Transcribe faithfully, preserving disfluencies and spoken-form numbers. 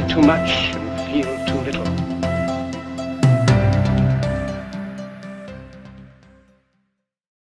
think too much